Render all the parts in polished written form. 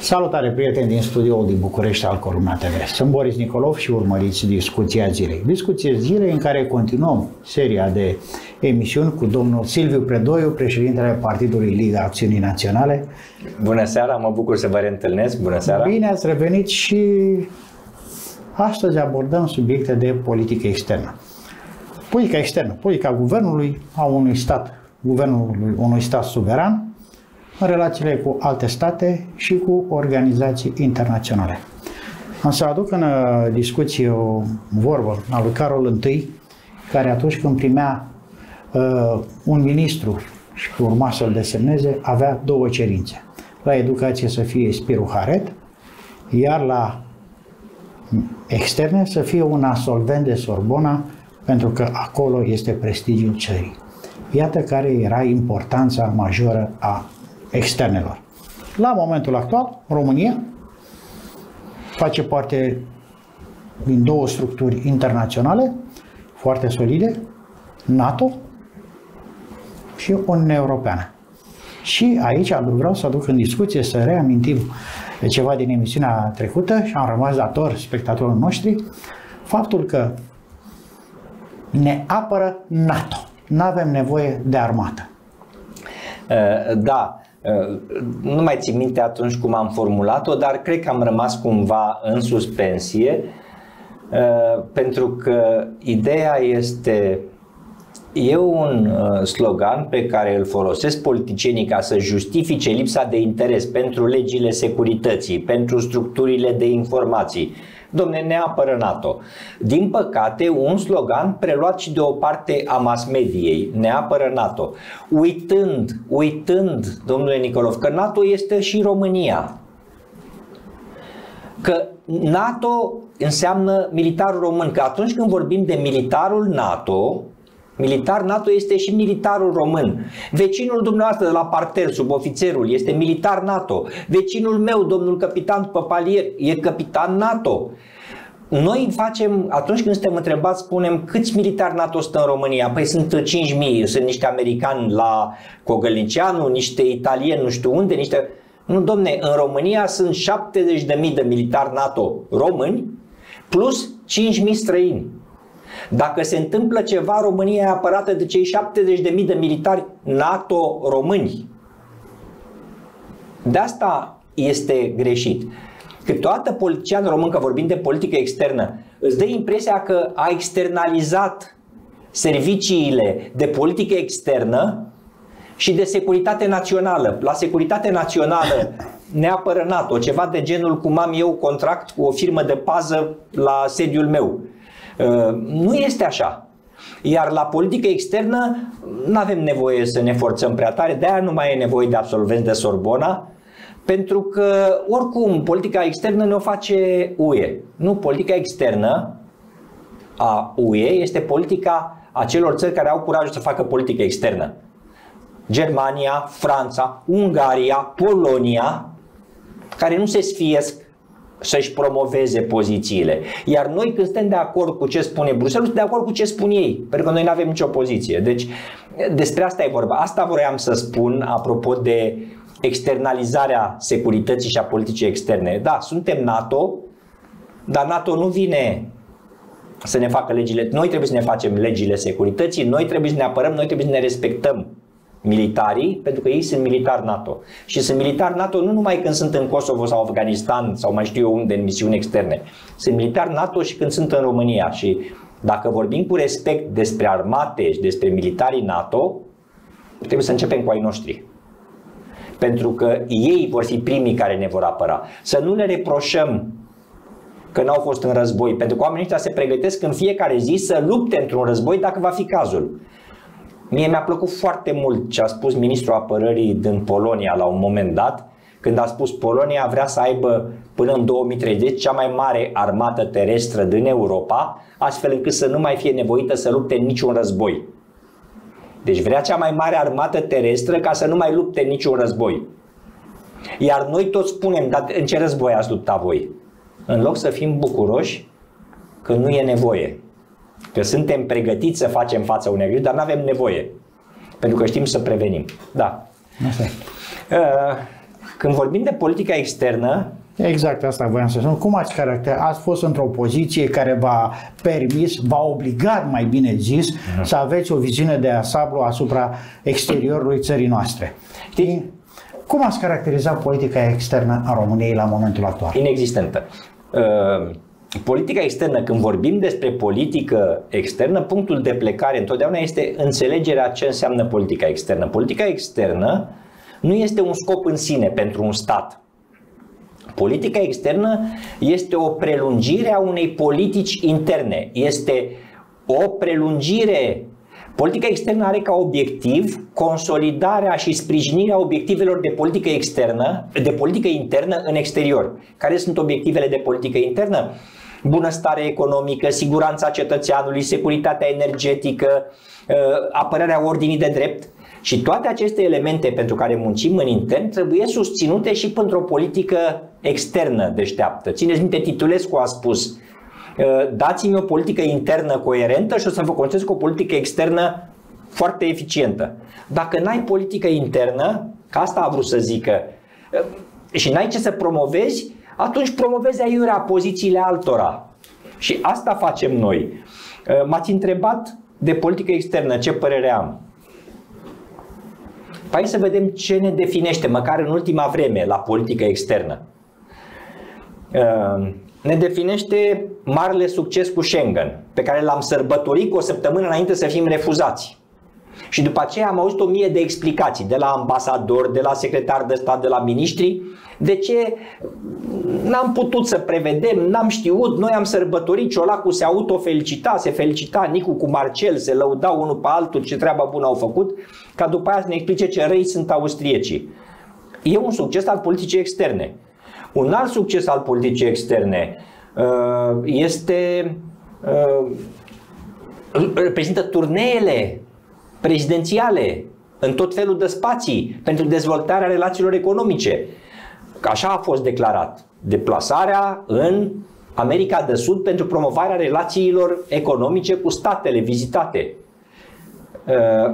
Salutare, prieteni din studioul din București al Corum TV. Sunt Boris Nicolof și urmăriți Discuția Zilei. Discuția Zilei în care continuăm seria de emisiuni cu domnul Silviu Predoiu, președintele Partidului Liga Acțiunii Naționale. Bună seara, mă bucur să vă reîntâlnesc. Bună seara. Bine ați revenit și astăzi abordăm subiecte de politică externă. Politica externă, politica guvernului a unui stat, guvernului unui stat suveran în relațiile cu alte state și cu organizații internaționale. Am să aduc în discuție o vorbă a lui Carol I, care atunci când primea un ministru și urma să-l desemneze, avea două cerințe. La educație să fie Spiru Haret, iar la externe să fie un absolvent de Sorbona, pentru că acolo este prestigiul țării. Iată care era importanța majoră a externelor. La momentul actual, România face parte din două structuri internaționale foarte solide, NATO și Uniunea Europeană. Și aici vreau să aduc în discuție, să reamintim ceva din emisiunea trecută și am rămas dator spectatorilor noștri, faptul că ne apără NATO. N-avem nevoie de armată. Da. Nu mai țin minte atunci cum am formulat-o, dar cred că am rămas cumva în suspensie, pentru că ideea este, e un slogan pe care îl folosesc politicienii ca să justifice lipsa de interes pentru legile securității, pentru structurile de informații. Dom'le, ne apără NATO. Din păcate, un slogan preluat și de o parte a mass-mediei, ne apără NATO. Uitând, domnule Nicolof, că NATO este și România. Că NATO înseamnă militarul român, că atunci când vorbim de militarul NATO, militar NATO este și militarul român. Vecinul dumneavoastră de la parter, subofițerul, este militar NATO. Vecinul meu, domnul capitan Păpalier, e capitan NATO. Noi facem, atunci când suntem întrebați, spunem câți militari NATO stă în România? Păi sunt 5.000, sunt niște americani la Cogăliceanu, niște italieni nu știu unde, niște... Nu, domne, în România sunt 70.000 de militari NATO români plus 5.000 străini. Dacă se întâmplă ceva, România e apărată de cei 70.000 de militari NATO români. De asta este greșit. Câteodată politician român, că vorbim de politică externă, îți dă impresia că a externalizat serviciile de politică externă și de securitate națională. La securitate națională ne apără NATO, ceva de genul cum am eu contract cu o firmă de pază la sediul meu. Nu este așa. Iar la politică externă nu avem nevoie să ne forțăm prea tare, de-aia nu mai e nevoie de absolvenți de Sorbona, pentru că oricum politica externă ne-o face UE. Nu, politica externă a UE este politica acelor țări care au curajul să facă politică externă. Germania, Franța, Ungaria, Polonia, care nu se sfiesc să-și promoveze pozițiile. Iar noi, când suntem de acord cu ce spune Bruxelles, suntem de acord cu ce spun ei, pentru că noi nu avem nicio poziție. Deci despre asta e vorba. Asta vroiam să spun apropo de externalizarea securității și a politicii externe. Da, suntem NATO, dar NATO nu vine să ne facă legile. Noi trebuie să ne facem legile securității, noi trebuie să ne apărăm, noi trebuie să ne respectăm militarii, pentru că ei sunt militari NATO. Și sunt militari NATO nu numai când sunt în Kosovo sau Afganistan sau mai știu eu unde, în misiuni externe. Sunt militari NATO și când sunt în România. Și dacă vorbim cu respect despre armate și despre militarii NATO, trebuie să începem cu ai noștri. Pentru că ei vor fi primii care ne vor apăra. Să nu le reproșăm că n-au fost în război, pentru că oamenii ăștia se pregătesc în fiecare zi să lupte într-un război dacă va fi cazul. Mie mi-a plăcut foarte mult ce a spus ministrul apărării din Polonia la un moment dat, când a spus Polonia vrea să aibă până în 2030 cea mai mare armată terestră din Europa, astfel încât să nu mai fie nevoită să lupte niciun război. Deci vrea cea mai mare armată terestră ca să nu mai lupte niciun război. Iar noi toți spunem, dar în ce război ați luptat voi? În loc să fim bucuroși că nu e nevoie. Că suntem pregătiți să facem față unei griji, dar nu avem nevoie. Pentru că știm să prevenim. Da. Când vorbim de politica externă, exact asta voiam să spun. Cum ați caracterizat? Ați fost într-o poziție care v-a permis, v-a obligat, mai bine zis, să aveți o viziune de ansamblu asupra exteriorului țării noastre. Știi? Cum ați caracterizat politica externă a României la momentul actual? Inexistentă. Politica externă, când vorbim despre politică externă, punctul de plecare întotdeauna este înțelegerea ce înseamnă politica externă. Politica externă nu este un scop în sine pentru un stat. Politica externă este o prelungire a unei politici interne. Este o prelungire. Politica externă are ca obiectiv consolidarea și sprijinirea obiectivelor de politică externă, de politică internă în exterior. Care sunt obiectivele de politică internă? Bunăstare economică, siguranța cetățeanului, securitatea energetică, apărarea ordinii de drept. Și toate aceste elemente pentru care muncim în intern trebuie susținute și pentru o politică externă deșteaptă. Țineți minte, Titulescu a spus: dați-mi o politică internă coerentă și o să vă construiesc o politică externă foarte eficientă. Dacă n-ai politică internă, că asta a vrut să zică, și n-ai ce să promovezi, atunci promovezi aiurea pozițiile altora. Și asta facem noi. M-ați întrebat de politică externă, ce părere am. Hai să vedem ce ne definește, măcar în ultima vreme, la politică externă. Ne definește marele succes cu Schengen, pe care l-am sărbătorit cu o săptămână înainte să fim refuzați. Și după aceea am auzit 1000 de explicații de la ambasador, de la secretar de stat, de la miniștri, de ce n-am putut să prevedem, n-am știut, noi am sărbătorit, Ciolacu se autofelicita, se felicita Nicu cu Marcel, se lăudau unul pe altul ce treabă bună au făcut, ca după aia să ne explice ce răi sunt austriecii. E un succes al politicii externe. Un alt succes al politicii externe este, reprezintă turneele prezidențiale în tot felul de spații pentru dezvoltarea relațiilor economice. Așa a fost declarat. Deplasarea în America de Sud pentru promovarea relațiilor economice cu statele vizitate.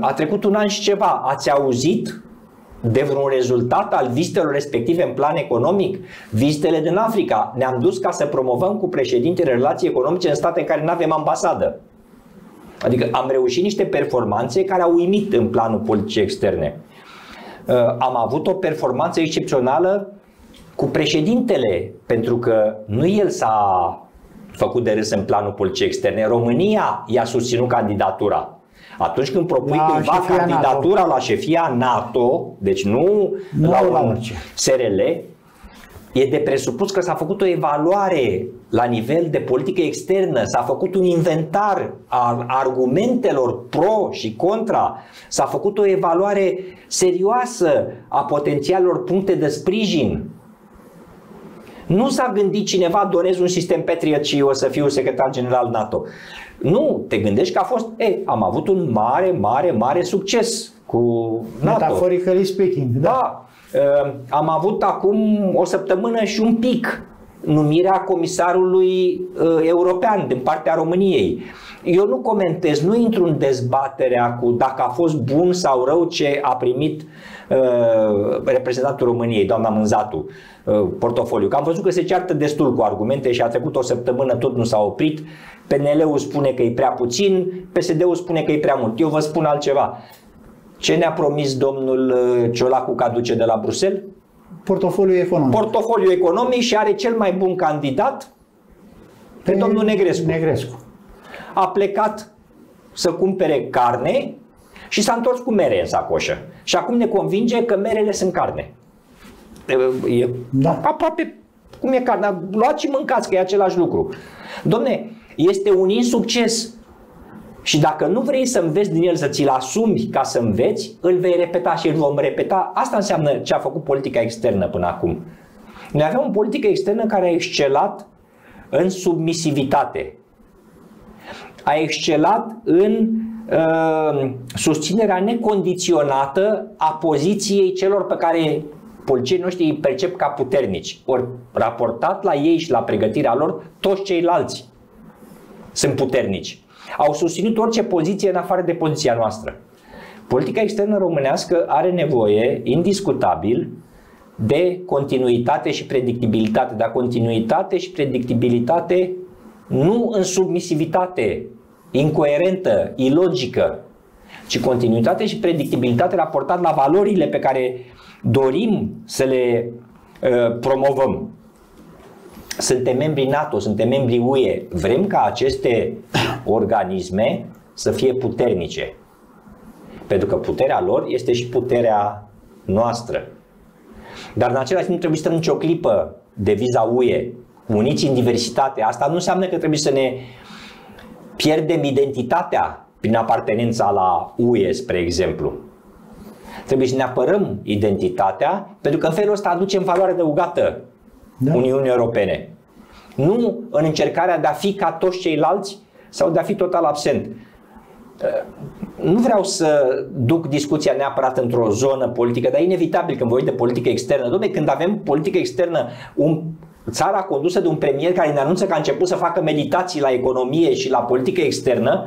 A trecut un an și ceva. Ați auzit de vreun rezultat al vizitelor respective în plan economic? Vizitele din Africa. Ne-am dus ca să promovăm cu președintele relații economice în state în care nu avem ambasadă. Adică am reușit niște performanțe care au uimit în planul politicii externe. Am avut o performanță excepțională cu președintele, pentru că nu el s-a făcut de râs în planul politicii externe. România i-a susținut candidatura. Atunci când propui cumva candidatura la șefia NATO, deci nu la un SRL, e de presupus că s-a făcut o evaluare la nivel de politică externă, s-a făcut un inventar al argumentelor pro și contra, s-a făcut o evaluare serioasă a potențialelor puncte de sprijin. Nu s-a gândit cineva, donez un sistem Patriot și o să fiu secretar general NATO. Nu, te gândești că a fost, am avut un mare succes cu NATO. Metaphorically speaking, da. Am avut acum o săptămână și un pic numirea comisarului european din partea României. Eu nu comentez, nu intru în dezbaterea cu dacă a fost bun sau rău ce a primit reprezentantul României, doamna Mânzatu, portofoliu. Că am văzut că se ceartă destul cu argumente și a trecut o săptămână, tot nu s-a oprit. PNL-ul spune că e prea puțin, PSD-ul spune că e prea mult. Eu vă spun altceva. Ce ne-a promis domnul Ciolacu că aduce de la Bruxelles? Portofoliu economic. Portofoliu economic, și are cel mai bun candidat pe domnul Negrescu. A plecat să cumpere carne și s-a întors cu mere în sacoșă. Și acum ne convinge că merele sunt carne. E aproape cum e carne. Luați și mâncați, că e același lucru. Domne, este un insucces. Și dacă nu vrei să înveți din el, să ți-l asumi ca să înveți, îl vei repeta și îl vom repeta. Asta înseamnă ce a făcut politica externă până acum. Noi avem o politică externă care a excelat în submisivitate. A excelat în susținerea necondiționată a poziției celor pe care politicienii noștri îi percep ca puternici. Ori, raportat la ei și la pregătirea lor, toți ceilalți sunt puternici. Au susținut orice poziție în afară de poziția noastră. Politica externă românească are nevoie, indiscutabil, de continuitate și predictibilitate, dar continuitate și predictibilitate nu în submisivitate incoerentă, ilogică, ci continuitate și predictibilitate raportat la valorile pe care dorim să le promovăm. Suntem membri NATO, suntem membri UE, vrem ca aceste organisme să fie puternice, pentru că puterea lor este și puterea noastră. Dar în același timp trebuie să stăm nicio clipă de viza UE, uniți în diversitate. Asta nu înseamnă că trebuie să ne pierdem identitatea prin apartenența la UE, spre exemplu. Trebuie să ne apărăm identitatea, pentru că în felul ăsta aducem valoare adăugată Uniunii Europene. Nu în încercarea de a fi ca toți ceilalți sau de a fi total absent. Nu vreau să duc discuția neapărat într-o zonă politică, dar e inevitabil când vorbim de politică externă. Dom'le, când avem politică externă, țara condusă de un premier care ne anunță că a început să facă meditații la economie și la politică externă,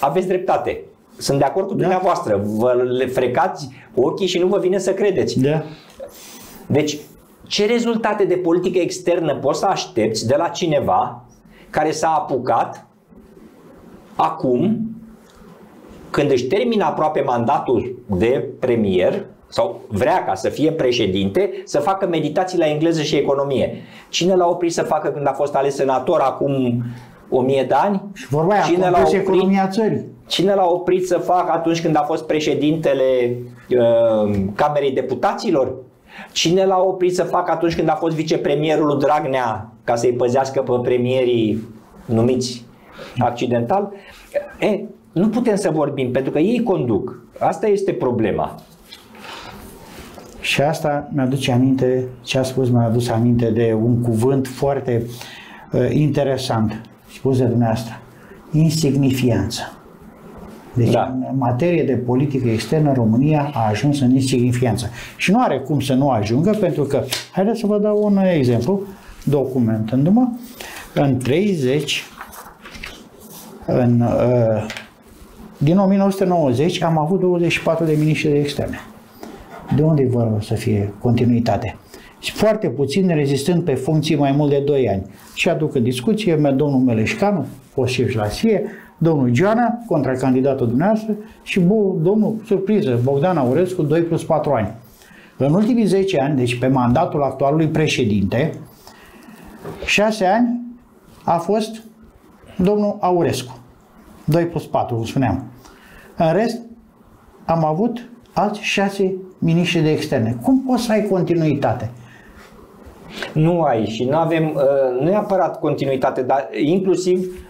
aveți dreptate. Sunt de acord cu dumneavoastră. Vă le frecați ochii și nu vă vine să credeți. Deci, ce rezultate de politică externă poți să aștepți de la cineva care s-a apucat acum, când își termină aproape mandatul de premier sau vrea ca să fie președinte, să facă meditații la engleză și economie? Cine l-a oprit să facă când a fost ales senator acum 1000 de ani? Și vorba aia, cine l-a oprit, economia țării? Cine l-a oprit să facă atunci când a fost președintele Camerei Deputaților? Cine l-a oprit să facă atunci când a fost vicepremierul Dragnea, ca să-i păzească pe premierii numiți accidental? Nu putem să vorbim, pentru că ei conduc. Asta este problema. Și asta mi-aduce aminte, ce a spus mi-a adus aminte de un cuvânt foarte interesant spus de dumneavoastră. Insignifianță. Deci în materie de politică externă, România a ajuns în insignifianță. Și nu are cum să nu ajungă, pentru că, haideți să vă dau un exemplu, documentându-mă, din 1990 am avut 24 de miniștri de externe. De unde-i vorba să fie continuitate? Și foarte puțin rezistând pe funcții mai mult de 2 ani. Și aduc în discuție domnul Meleșcanu, fost șef la SIE, domnul Geoană, contracandidatul dumneavoastră, și domnul, surpriză, Bogdan Aurescu, 2 + 4 ani. În ultimii 10 ani, deci pe mandatul actualului președinte, 6 ani a fost domnul Aurescu. 2 + 4, cum spuneam. În rest, am avut alți 6 miniștri de externe. Cum poți să ai continuitate? Nu ai și nu avem, nu neapărat continuitate, dar inclusiv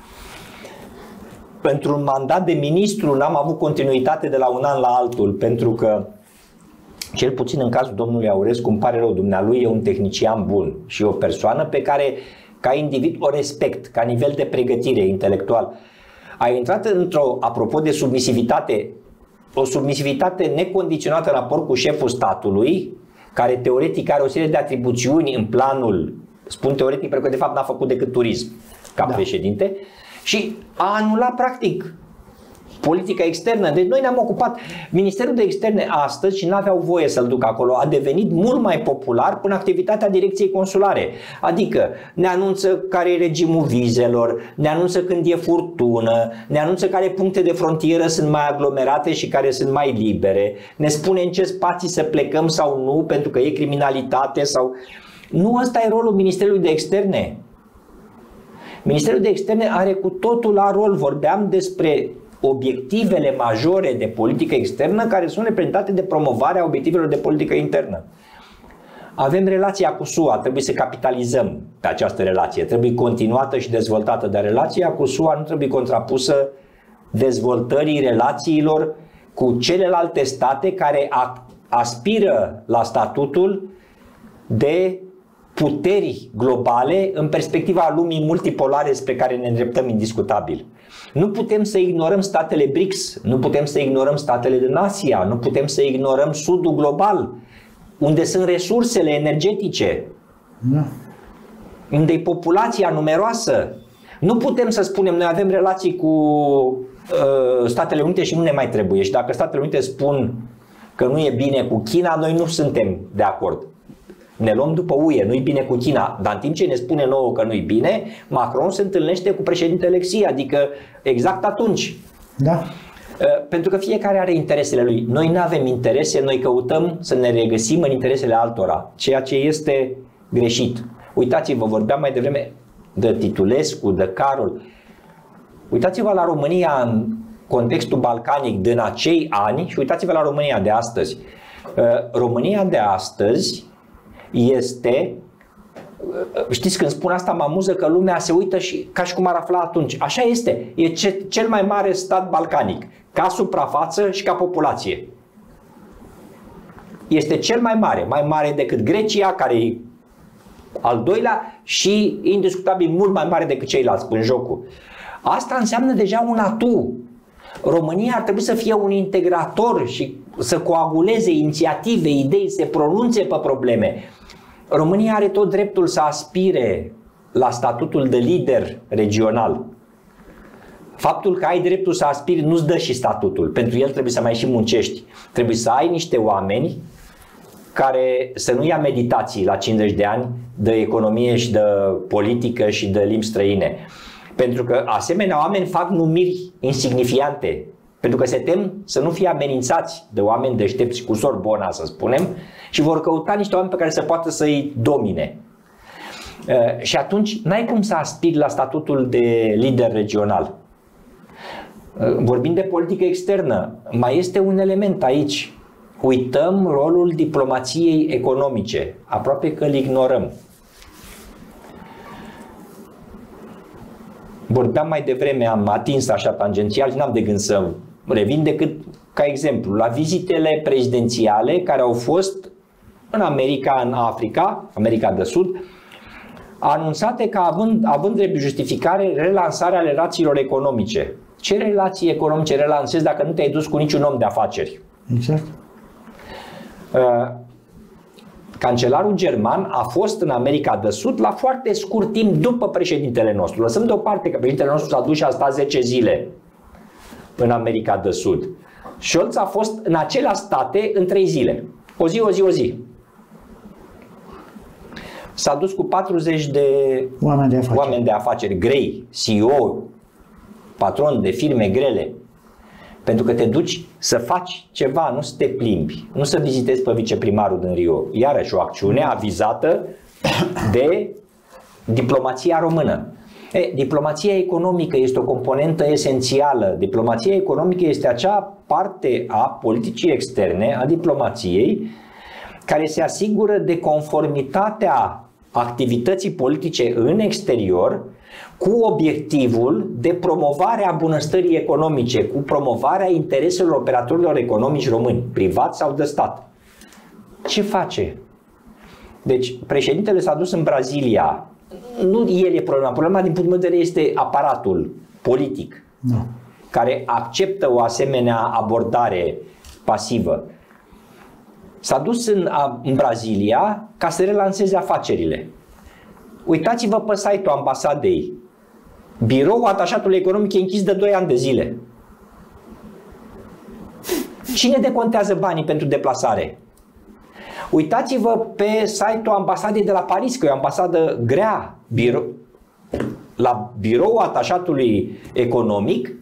pentru un mandat de ministru n-am avut continuitate de la un an la altul, pentru că, cel puțin în cazul domnului Aurescu, îmi pare rău, dumnealui e un tehnician bun și o persoană pe care, ca individ, o respect, ca nivel de pregătire intelectual. A intrat într-o, apropo de submisivitate, o submisivitate necondiționată în raport cu șeful statului, care teoretic are o serie de atribuțiuni în planul, spun teoretic pentru că de fapt n-a făcut decât turism ca președinte, și a anulat practic politica externă. Deci noi ne-am ocupat, Ministerul de Externe astăzi, și n-aveau voie să-l duc acolo, a devenit mult mai popular prin activitatea direcției consulare. Adică ne anunță care e regimul vizelor, ne anunță când e furtună, ne anunță care puncte de frontieră sunt mai aglomerate și care sunt mai libere, ne spune în ce spații să plecăm sau nu pentru că e criminalitate sau... Nu, ăsta e rolul Ministerului de Externe. Ministerul de Externe are cu totul la rol, vorbeam despre obiectivele majore de politică externă care sunt reprezentate de promovarea obiectivelor de politică internă. Avem relația cu SUA, trebuie să capitalizăm pe această relație, trebuie continuată și dezvoltată, dar relația cu SUA nu trebuie contrapusă dezvoltării relațiilor cu celelalte state care aspiră la statutul de puteri globale în perspectiva lumii multipolare spre care ne îndreptăm indiscutabil. Nu putem să ignorăm statele BRICS, nu putem să ignorăm statele din Asia, nu putem să ignorăm sudul global, unde sunt resursele energetice, unde e populația numeroasă. Nu putem să spunem, noi avem relații cu Statele Unite și nu ne mai trebuie, și dacă Statele Unite spun că nu e bine cu China, noi nu suntem de acord. ne luăm după UE, nu-i bine cu China, dar în timp ce ne spune nouă că nu-i bine, Macron se întâlnește cu președintele Xi, adică exact atunci. Da. Pentru că fiecare are interesele lui. Noi nu avem interese, noi căutăm să ne regăsim în interesele altora, ceea ce este greșit. Uitați-vă, vorbeam mai devreme de Titulescu, de Carol. Uitați-vă la România în contextul balcanic din acei ani și uitați-vă la România de astăzi. România de astăzi este, știți, când spun asta mă amuză că lumea se uită și ca și cum ar afla atunci. Așa este, e cel mai mare stat balcanic, ca suprafață și ca populație. Este cel mai mare, mai mare decât Grecia, care e al doilea și indiscutabil mult mai mare decât ceilalți în jocul. Asta înseamnă deja un atu. România ar trebui să fie un integrator și să coaguleze inițiative, idei, să pronunțe pe probleme. România are tot dreptul să aspire la statutul de lider regional. Faptul că ai dreptul să aspiri nu-ți dă și statutul, pentru el trebuie să mai și muncești. Trebuie să ai niște oameni care să nu ia meditații la 50 de ani de economie și de politică și de limbi străine. Pentru că asemenea oameni fac numiri insignifiante, pentru că se tem să nu fie amenințați de oameni deștepți cu Sorbona, să spunem, și vor căuta niște oameni pe care se poată să-i domine. Și atunci n-ai cum să aspiri la statutul de lider regional. Vorbind de politică externă, mai este un element aici. Uităm rolul diplomației economice, aproape că îl ignorăm. Vorbeam mai devreme, am atins așa tangențial și n-am de gând să revin decât ca exemplu la vizitele prezidențiale care au fost în America, în Africa, America de Sud, anunțate ca având drept justificare relansarea relațiilor economice. Ce relații economice relansezi dacă nu te-ai dus cu niciun om de afaceri? Exact. Cancelarul german a fost în America de Sud la foarte scurt timp după președintele nostru. Lăsăm deoparte că președintele nostru s-a dus și a stat 10 zile în America de Sud. Scholz a fost în acelea state în 3 zile. O zi, o zi, o zi. S-a dus cu 40 de oameni de afaceri grei, CEO, patron de firme grele. Pentru că te duci să faci ceva, nu să te plimbi, nu să vizitezi pe viceprimarul din Rio. Iarăși o acțiune avizată de diplomația română. Diplomația economică este o componentă esențială. Diplomația economică este acea parte a politicii externe, a diplomației, care se asigură de conformitatea activității politice în exterior cu obiectivul de promovare a bunăstării economice, cu promovarea intereselor operatorilor economici români, privat sau de stat. Ce face? Deci președintele s-a dus în Brazilia, nu el e problema, problema din punctul meu de vedere este aparatul politic care acceptă o asemenea abordare pasivă. S-a dus în Brazilia ca să relanseze afacerile. Uitați-vă pe site-ul ambasadei. Biroul atașatului economic e închis de 2 ani de zile. Cine decontează banii pentru deplasare? Uitați-vă pe site-ul ambasadei de la Paris, că e o ambasadă grea. La biroul atașatului economic,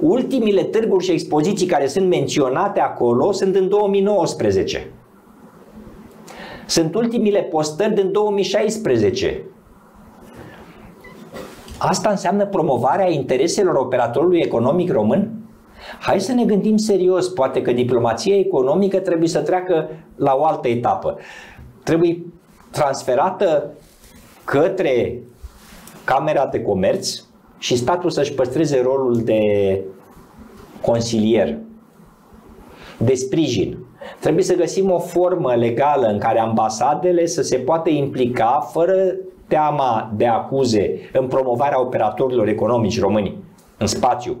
ultimile târguri și expoziții care sunt menționate acolo sunt în 2019. Sunt ultimile postări din 2016. Asta înseamnă promovarea intereselor operatorului economic român? Hai să ne gândim serios, poate că diplomația economică trebuie să treacă la o altă etapă. Trebuie transferată către Camera de Comerț și statul să-și păstreze rolul de consilier, de sprijin. Trebuie să găsim o formă legală în care ambasadele să se poată implica fără teama de acuze în promovarea operatorilor economici români în spațiu.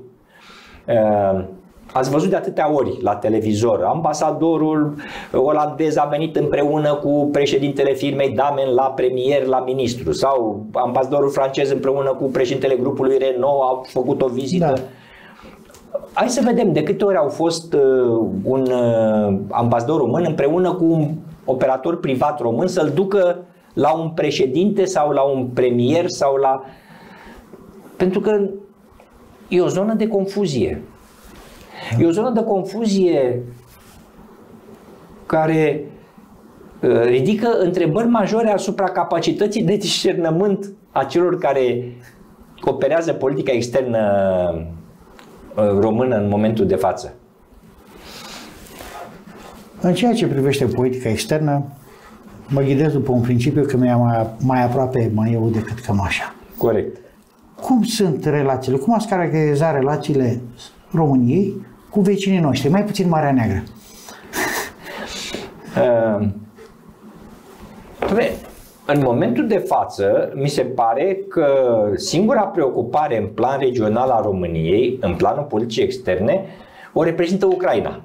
Ați văzut de atâtea ori la televizor, ambasadorul olandez a venit împreună cu președintele firmei Damen la premier, la ministru, sau ambasadorul francez împreună cu președintele grupului Renault au făcut o vizită. Da. Hai să vedem de câte ori au fost un ambasador român împreună cu un operator privat român să-l ducă la un președinte sau la un premier sau la... Pentru că e o zonă de confuzie. E o zonă de confuzie care ridică întrebări majore asupra capacității de discernământ a celor care operează politica externă română în momentul de față. În ceea ce privește politica externă, mă ghidez după un principiu că mi-e mai aproape maiul decât cămașa. Corect. Cum sunt relațiile? Cum ați caracteriza relațiile României cu vecinii noștri? Mai puțin Marea Neagră. În momentul de față, mi se pare că singura preocupare în plan regional a României, în planul politicii externe, o reprezintă Ucraina.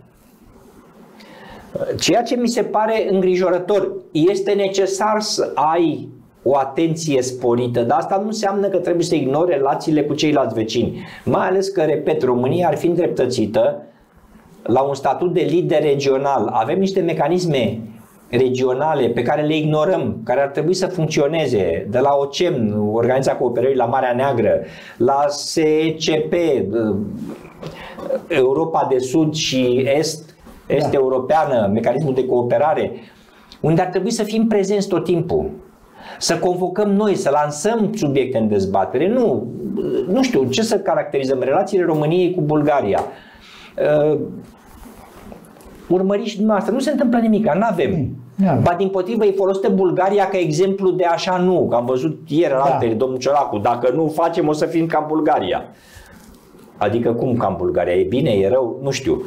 Ceea ce mi se pare îngrijorător, este necesar să ai o atenție sporită, dar asta nu înseamnă că trebuie să ignori relațiile cu ceilalți vecini. Mai ales că, repet, România ar fi îndreptățită la un statut de lider regional. Avem niște mecanisme regionale pe care le ignorăm, care ar trebui să funcționeze, de la OCEM, Organizația Cooperării la Marea Neagră, la SECP, Europa de Sud și Est Europeană, mecanismul de cooperare, unde ar trebui să fim prezenți tot timpul, să convocăm noi, să lansăm subiecte în dezbatere. Nu știu ce să caracterizăm relațiile României cu Bulgaria. Urmăriți dumneavoastră, nu se întâmplă nimic, n-avem. Ba dimpotrivă, îi folosită Bulgaria ca exemplu de așa nu, că am văzut ieri altele, domnul Ciolacu, dacă nu facem o să fim ca Bulgaria. Adică cum ca în Bulgaria? E bine? E rău? Nu știu.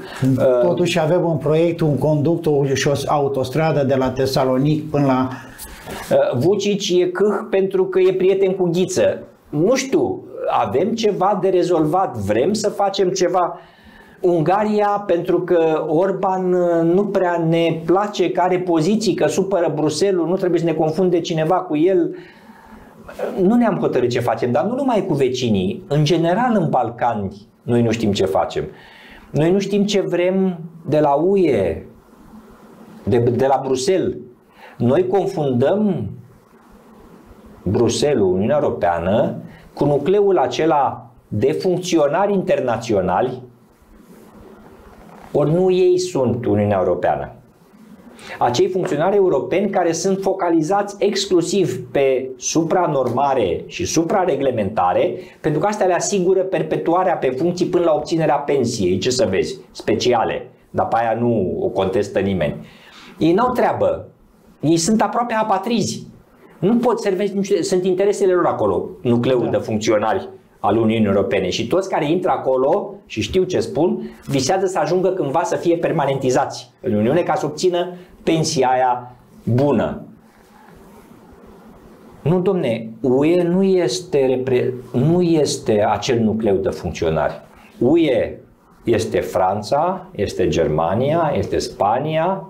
Totuși avem un proiect, un conduct și o autostradă de la Tesalonic până la... Vucic e câh pentru că e prieten cu Ghiță. Nu știu, avem ceva de rezolvat, vrem să facem ceva. Ungaria, pentru că Orban nu prea ne place, că are poziții, că supără Bruxelles-ul, nu trebuie să ne confunde cineva cu el. Nu ne-am hotărât ce facem, dar nu numai cu vecinii, în general în Balcani noi nu știm ce facem. Noi nu știm ce vrem de la UE, de la Bruxelles. Noi confundăm Bruxelles-ul, Uniunea Europeană, cu nucleul acela de funcționari internaționali, ori nu ei sunt Uniunea Europeană. Acei funcționari europeni care sunt focalizați exclusiv pe supranormare și suprareglementare, pentru că astea le asigură perpetuarea pe funcții până la obținerea pensiei, ce să vezi, speciale, dar pe aia nu o contestă nimeni. Ei n-au treabă, ei sunt aproape apatrizi, nu pot servești, sunt interesele lor acolo, nucleul de funcționari al Uniunii Europene, și toți care intră acolo, și știu ce spun, visează să ajungă cândva să fie permanentizați în Uniune ca să obțină pensia aia bună. Nu, domne, UE nu este acel nucleu de funcționari. UE este Franța, este Germania, este Spania,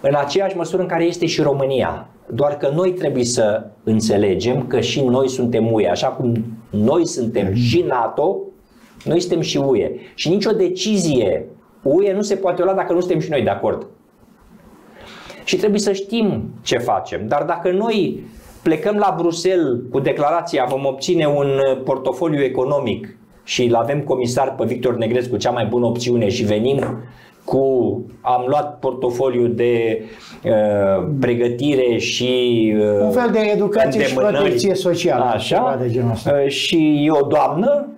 în aceeași măsură în care este și România. Doar că noi trebuie să înțelegem că și noi suntem UE, așa cum noi suntem și NATO, noi suntem și UE. Și nicio decizie UE nu se poate lua dacă nu suntem și noi de acord. Și trebuie să știm ce facem. Dar dacă noi plecăm la Bruxelles cu declarația vom obține un portofoliu economic și îl avem comisar pe Victor Negrescu, cea mai bună opțiune, și venim cu am luat portofoliu de pregătire și un fel de educație și protecție socială, așa, de genul ăsta. Și o doamnă,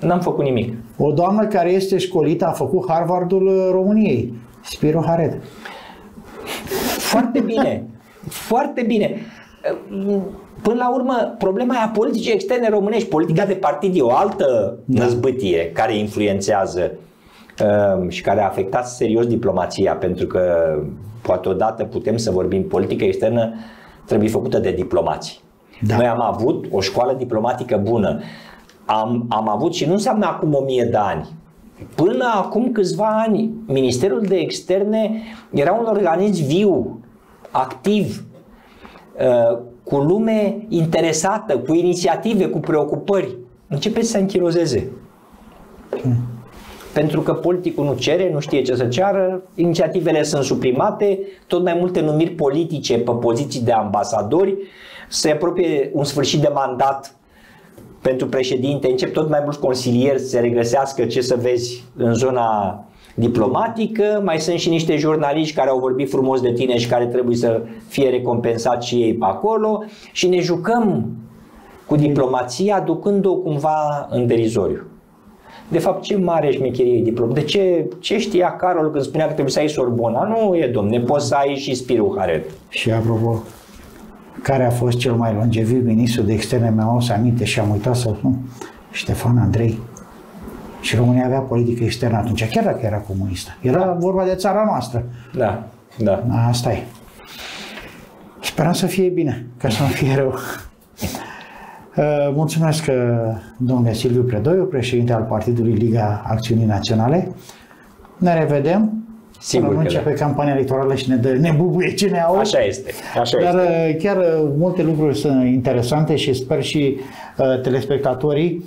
n-am făcut nimic. O doamnă care este școlită, a făcut Harvardul României, Spiru Haret. Foarte bine, foarte bine. Până la urmă, problema e a politicii externe românești, politica de partid e o altă năzbâtie care influențează și care a afectat serios diplomația, pentru că poate odată putem să vorbim politică externă, trebuie făcută de diplomați. Da. Noi am avut o școală diplomatică bună, am avut, și nu înseamnă acum 1000 de ani, până acum câțiva ani Ministerul de Externe era un organism viu, activ, cu lume interesată, cu inițiative, cu preocupări. Începe să se închirozeze. Pentru că politicul nu cere, nu știe ce să ceară, inițiativele sunt suprimate, tot mai multe numiri politice pe poziții de ambasadori, se apropie un sfârșit de mandat pentru președinte, încep tot mai mulți consilieri să se regăsească ce să vezi în zona diplomatică, mai sunt și niște jurnaliști care au vorbit frumos de tine și care trebuie să fie recompensați și ei pe acolo și ne jucăm cu diplomația aducând-o cumva în derizoriu. De fapt, ce mare șmecherie e diplomația? De ce știa Carol când spunea că trebuie să ai Sorbona? Nu e, domne, poți să ai și Spiru Haret. Și apropo, care a fost cel mai longeviu ministru de externe, mi-am adus aminte și am uitat să spun, Ștefan Andrei. Și România avea politică externă atunci, chiar dacă era comunistă. Era vorba de țara noastră. Da, da. Asta e. Speram să fie bine, ca să nu fie rău. Mulțumesc, domnule Silviu Predoiu, președinte al Partidului Liga Acțiunii Naționale. Ne revedem. Sigur că începe campania electorală și ne bubuie ce ne auzi. Așa este. Dar chiar multe lucruri sunt interesante și sper și telespectatorii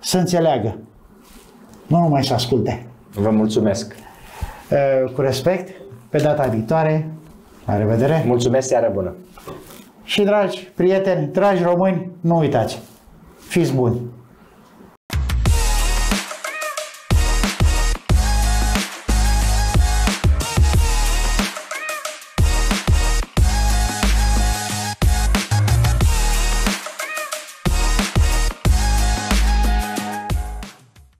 să înțeleagă. Nu numai să asculte. Vă mulțumesc. Cu respect, pe data viitoare, la revedere. Mulțumesc, seară bună. Și dragi prieteni, dragi români, nu uitați, fiți buni.